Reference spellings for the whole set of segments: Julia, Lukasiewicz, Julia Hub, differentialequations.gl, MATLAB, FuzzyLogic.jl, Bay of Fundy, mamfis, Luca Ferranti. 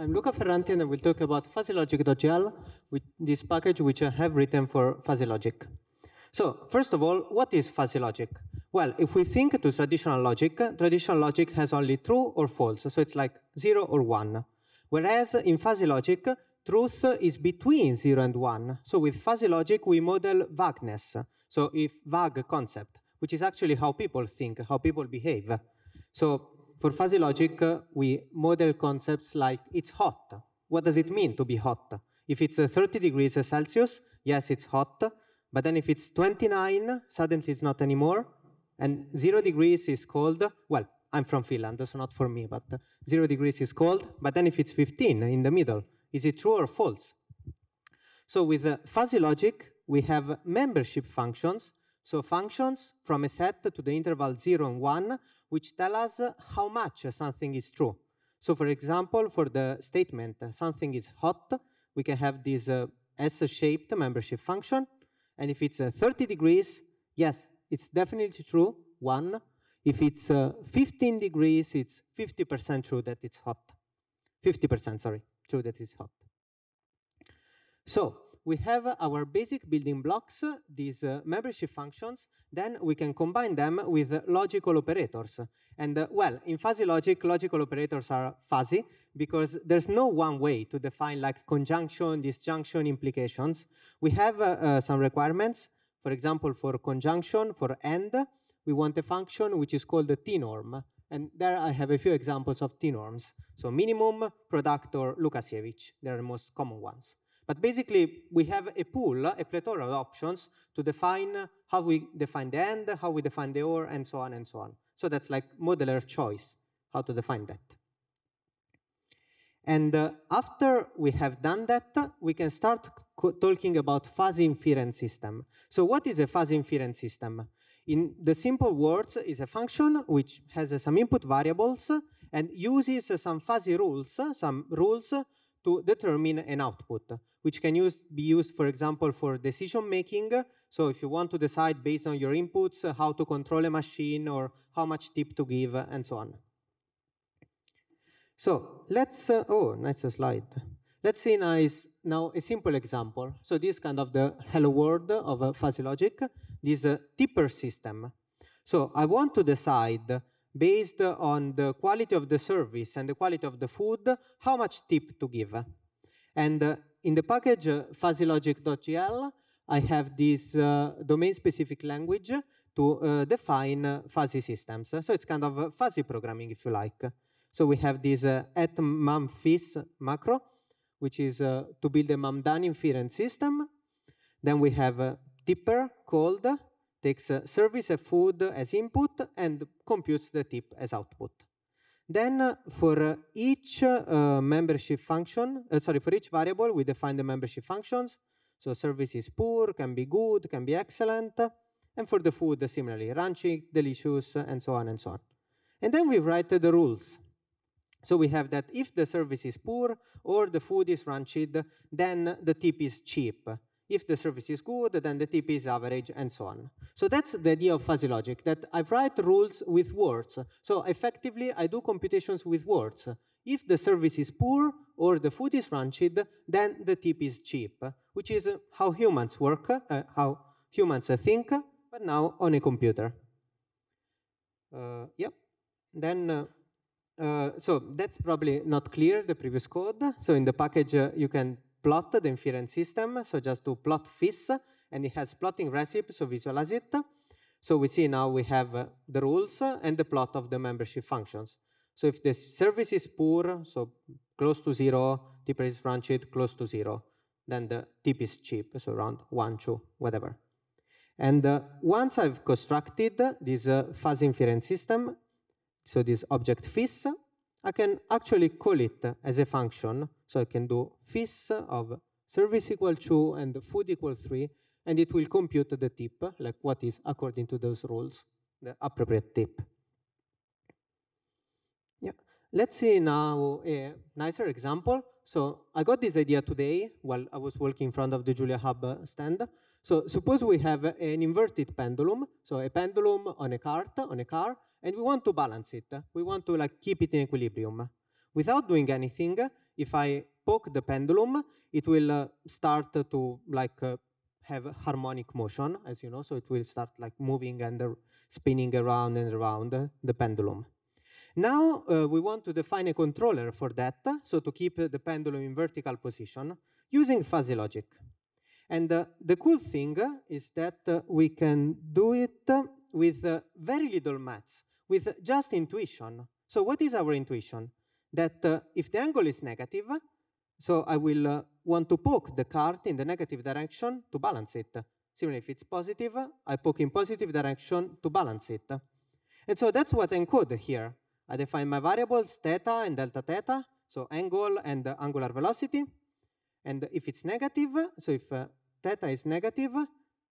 I'm Luca Ferranti, and I will talk about FuzzyLogic.jl, this package which I have written for FuzzyLogic. So, first of all, what is fuzzy logic? Well, if we think to traditional logic has only true or false, so it's like 0 or 1. Whereas in fuzzy logic, truth is between 0 and 1. So with fuzzy logic, we model vagueness, so if vague concept, which is actually how people think, how people behave. So for fuzzy logic, we model concepts like it's hot. What does it mean to be hot? If it's 30 degrees Celsius, yes, it's hot. But then if it's 29, suddenly it's not anymore. And 0 degrees is cold. Well, I'm from Finland, so not for me, but 0 degrees is cold. But then if it's 15 in the middle, is it true or false? So with fuzzy logic, we have membership functions. So functions from a set to the interval 0 and 1, which tell us how much something is true. So for example, for the statement something is hot, we can have this S-shaped membership function. And if it's 30 degrees, yes, it's definitely true, 1. If it's 15 degrees, it's 50% true that it's hot. 50%, sorry, true that it's hot. So we have our basic building blocks, these membership functions. Then we can combine them with logical operators. And well, in fuzzy logic, logical operators are fuzzy, because there's no one way to define like conjunction, disjunction, implications. We have some requirements. For example, for conjunction, for and, we want a function which is called a t-norm. And there I have a few examples of t-norms. So minimum, product, or Lukasiewicz. They're the most common ones. But basically, we have a pool, a plethora of options to define how we define the and, how we define the or, and so on and so on. So that's like modeler choice, how to define that. And after we have done that, we can start talking about fuzzy inference system. So what is a fuzzy inference system? In the simple words, it's a function which has some input variables and uses some fuzzy rules, some rules to determine an output, which can be used, for example, for decision-making. So if you want to decide based on your inputs how to control a machine or how much tip to give and so on. So let's, oh, nice slide. Let's see now a simple example. So this kind of the hello world of fuzzy logic, this tipper system. So I want to decide, based on the quality of the service and the quality of the food, how much tip to give. And in the package FuzzyLogic.jl, I have this domain-specific language to define fuzzy systems. So it's kind of fuzzy programming, if you like. So we have this @mamfis macro, which is to build a mamdan inference system. Then we have a tipper called, takes service and food as input and computes the tip as output. Then for each membership function, for each variable, we define the membership functions. So service is poor, can be good, can be excellent. And for the food, similarly, raunchy, delicious, and so on and so on. And then we write the rules. So we have that if the service is poor or the food is rancid, then the tip is cheap. If the service is good, then the tip is average, and so on. So that's the idea of fuzzy logic, that I write rules with words. So effectively, I do computations with words. If the service is poor or the food is rancid, then the tip is cheap, which is how humans work, how humans think, but now on a computer. Yep. Then... so that's probably not clear, the previous code. So in the package, you can plot the inference system. So just do plot fis, and it has plotting recipe, so visualize it. So we see now we have the rules and the plot of the membership functions. So if the service is poor, so close to 0, tipper is rancid, close to 0. Then the tip is cheap, so around 1, 2, whatever. And once I've constructed this fuzzy inference system, so this object fis, I can actually call it as a function. So I can do fis of service equal 2 and food equal 3, and it will compute the tip, like what is, according to those rules, the appropriate tip. Yeah. Let's see now a nicer example. So I got this idea today while I was working in front of the Julia Hub stand. So suppose we have an inverted pendulum, so a pendulum on a cart, on a car, and we want to balance it. We want to like keep it in equilibrium. Without doing anything, if I poke the pendulum, it will start to like have a harmonic motion, as you know, so it will start like moving and spinning around and around the pendulum. Now we want to define a controller for that, so to keep the pendulum in vertical position using fuzzy logic. And the cool thing is that we can do it with very little maths, with just intuition. So what is our intuition? That if the angle is negative, so I will want to poke the cart in the negative direction to balance it. Similarly, if it's positive, I poke in positive direction to balance it. And so that's what I encode here. I define my variables theta and delta theta, so angle and angular velocity. And if it's negative, so if theta is negative,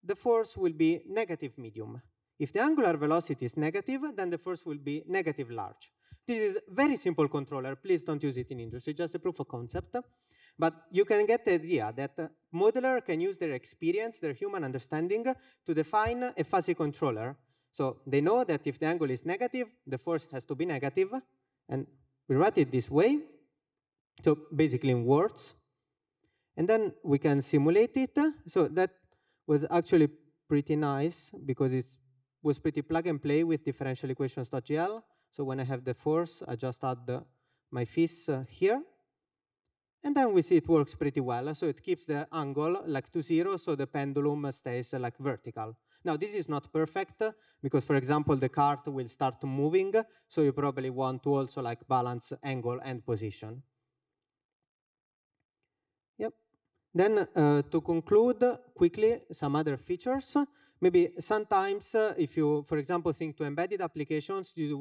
the force will be negative medium. If the angular velocity is negative, then the force will be negative large. This is a very simple controller. Please don't use it in industry, just a proof of concept. But you can get the idea that modelers can use their experience, their human understanding, to define a fuzzy controller. So they know that if the angle is negative, the force has to be negative. And we write it this way, so basically in words. And then we can simulate it. So that was actually pretty nice, because it was pretty plug and play with differentialequations.gl. So when I have the force, I just add my fis here. And then we see it works pretty well. So it keeps the angle like to zero, so the pendulum stays like vertical. Now, this is not perfect, because, for example, the cart will start moving. So you probably want to also like balance angle and position. Yep. Then to conclude quickly, some other features. Maybe sometimes if you, for example, think to embedded applications, you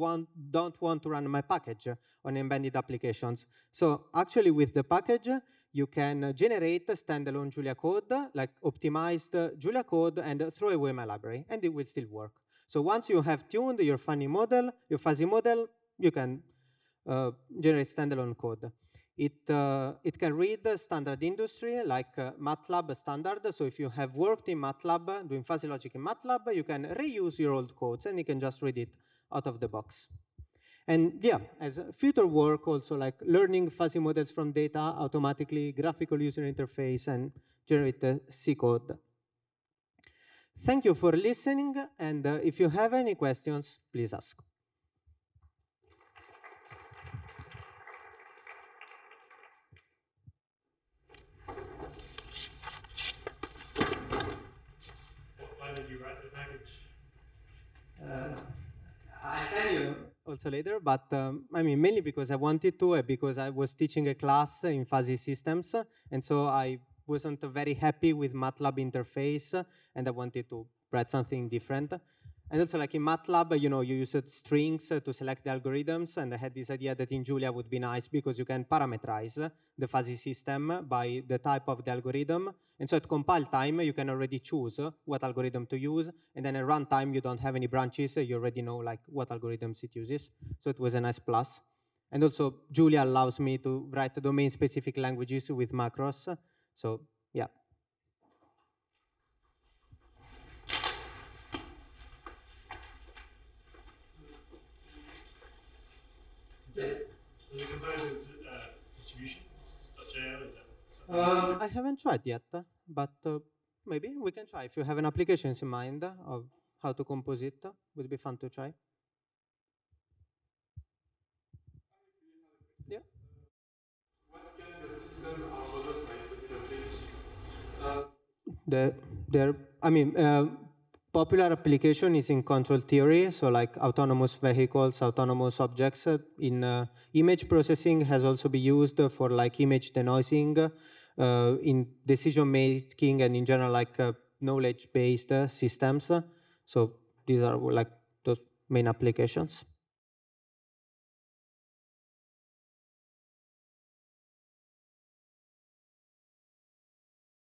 don't want to run my package on embedded applications. So actually with the package, you can generate standalone Julia code, like optimized Julia code, and throw away my library, and it will still work. So once you have tuned your fuzzy model, you can generate standalone code. It can read standard industry, like MATLAB standard. So if you have worked in MATLAB, doing fuzzy logic in MATLAB, you can reuse your old codes, and you can just read it out of the box. And yeah, as future work, also like learning fuzzy models from data automatically, graphical user interface, and generate C code. Thank you for listening. And if you have any questions, please ask. I'll tell you also later, but I mean, mainly because I wanted to, because I was teaching a class in fuzzy systems, and so I wasn't very happy with MATLAB interface, and I wanted to write something different. And also, like in MATLAB, you know, you use strings to select the algorithms, and I had this idea that in Julia would be nice, because you can parameterize the fuzzy system by the type of the algorithm. And so at compile time, you can already choose what algorithm to use, and then at runtime, you don't have any branches, so you already know like what algorithms it uses. So it was a nice plus. And also, Julia allows me to write domain-specific languages with macros. So yeah. Does it compare with distributions.jl? I haven't tried yet, but maybe we can try. If you have an application in mind of how to compose it, would be fun to try. Yeah. What kind of system are modeled by the privilege? I mean, popular application is in control theory, so like autonomous vehicles, autonomous objects. In image processing has also been used for like image denoising, in decision making, and in general like knowledge-based systems. So these are like those main applications.